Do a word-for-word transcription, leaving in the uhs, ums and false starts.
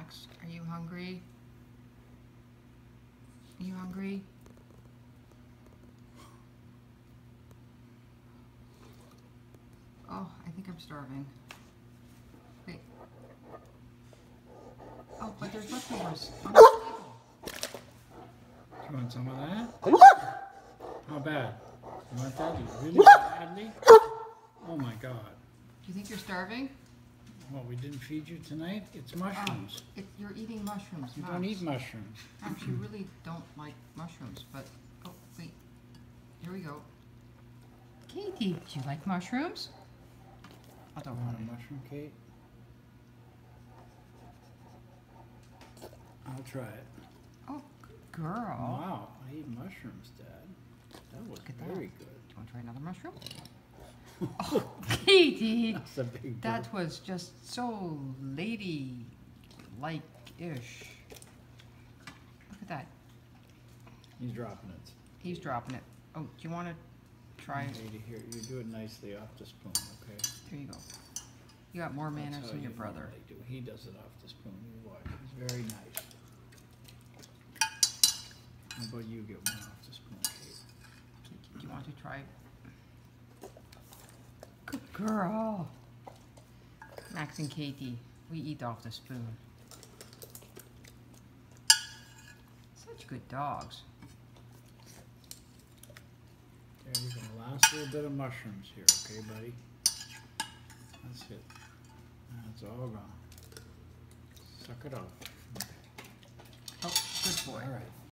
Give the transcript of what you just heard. Max, are you hungry? Are you hungry? Oh, I think I'm starving. Wait. Oh, but there's leftovers on the table. You want some of that? How bad? You want that? Really badly? Oh my God. Do you think you're starving? Well, we didn't feed you tonight. It's mushrooms. Um, it, you're eating mushrooms. You Max. Don't eat mushrooms. Max, you really don't like mushrooms, but... Oh, wait. Here we go. Katie, do you like mushrooms? I don't want a mushroom, Kate. I'll try it. Oh, good girl. Wow, I eat mushrooms, Dad. That was very good. Do you want to try another mushroom? Oh, Katie, that's a big that was just so lady-like-ish. Look at that. He's dropping it. He's dropping it. Oh, do you want to try it? Here, you do it nicely off the spoon, okay? There you go. You got more manners that's than your brother. Do. He does it off the spoon. You watch. It's very nice. How about you get one off the spoon, Kate? Do you want to try it? Good girl. Max and Katie, we eat off the spoon. Such good dogs. Okay, we're going to last a little bit of mushrooms here, okay, buddy? That's it. That's all gone. Suck it off. Oh, good boy. All right.